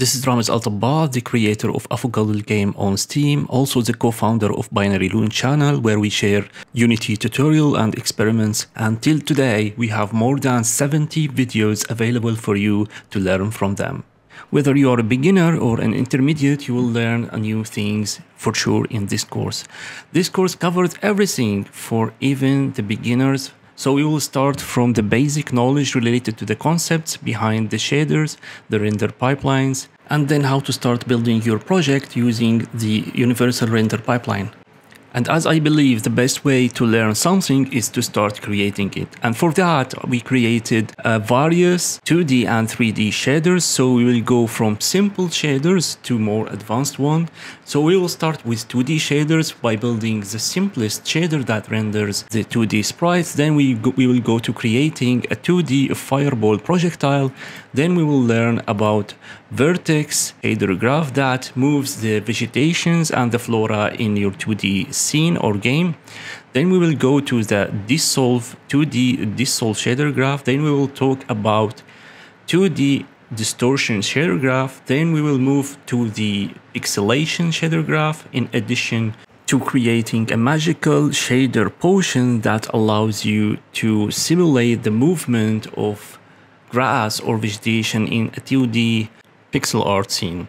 This is Ramez Al Tabbaa, the creator of AvoCuddle game on Steam, also the co-founder of Binary Lunar channel, where we share Unity tutorial and experiments. Until today, we have more than 70 videos available for you to learn from them. Whether you are a beginner or an intermediate, you will learn new things for sure in this course. This course covers everything for even the beginners. So we will start from the basic knowledge related to the concepts behind the shaders, the render pipelines, and then how to start building your project using the universal render pipeline. And as I believe the best way to learn something is to start creating it. And for that, we created various 2D and 3D shaders. So we will go from simple shaders to more advanced one. So we will start with 2D shaders by building the simplest shader that renders the 2D sprites. Then we will go to creating a 2D fireball projectile. Then we will learn about vertex shader graph that moves the vegetations and the flora in your 2D scene or game. Then we will go to the dissolve 2D dissolve shader graph. Then we will talk about 2D distortion shader graph. Then we will move to the pixelation shader graph, in addition to creating a magical shader potion that allows you to simulate the movement of grass or vegetation in a 2D pixel art scene.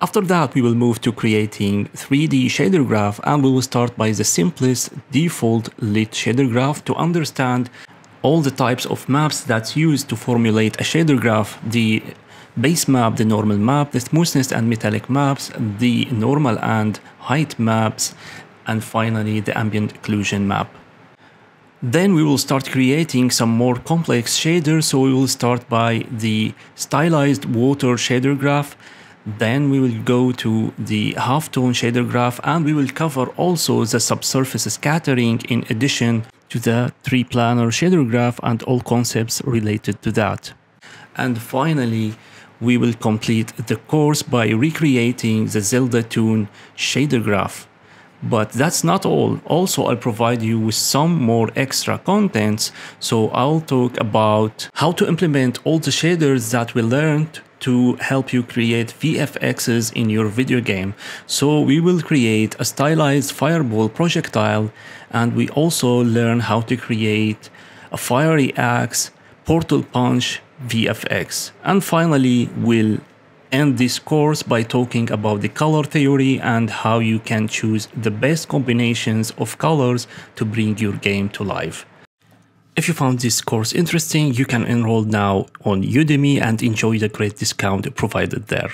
After that, we will move to creating 3D shader graph, and we will start by the simplest default lit shader graph to understand all the types of maps that's used to formulate a shader graph: the base map, the normal map, the smoothness and metallic maps, the normal and height maps, and finally the ambient occlusion map. Then we will start creating some more complex shaders. So we will start by the stylized water shader graph. Then we will go to the halftone shader graph, and we will cover also the subsurface scattering in addition to the three-planar shader graph and all concepts related to that. And finally, we will complete the course by recreating the Zelda tune shader graph. But that's not all. Also, I'll provide you with some more extra contents. So I'll talk about how to implement all the shaders that we learned to help you create VFXs in your video game. So we will create a stylized fireball projectile, and we also learn how to create a fiery axe, portal punch VFX. And finally, we'll end this course by talking about the color theory and how you can choose the best combinations of colors to bring your game to life. If you found this course interesting, you can enroll now on Udemy and enjoy the great discount provided there.